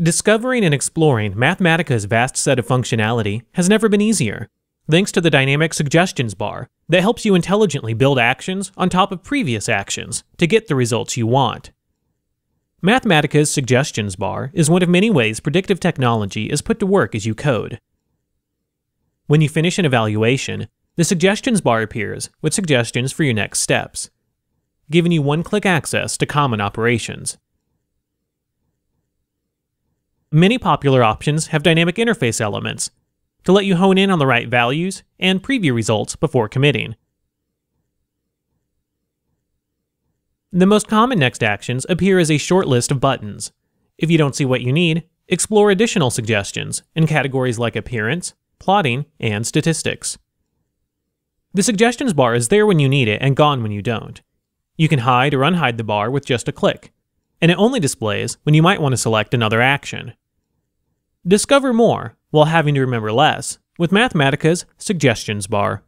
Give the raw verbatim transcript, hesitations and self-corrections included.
Discovering and exploring Mathematica's vast set of functionality has never been easier, thanks to the dynamic Suggestions Bar that helps you intelligently build actions on top of previous actions to get the results you want. Mathematica's Suggestions Bar is one of many ways predictive technology is put to work as you code. When you finish an evaluation, the Suggestions Bar appears with suggestions for your next steps, giving you one-click access to common operations. Many popular options have dynamic interface elements to let you hone in on the right values and preview results before committing. The most common next actions appear as a short list of buttons. If you don't see what you need, explore additional suggestions in categories like appearance, plotting, and statistics. The Suggestions Bar is there when you need it and gone when you don't. You can hide or unhide the bar with just a click, and it only displays when you might want to select another action. Discover more while having to remember less with Mathematica's Suggestions Bar.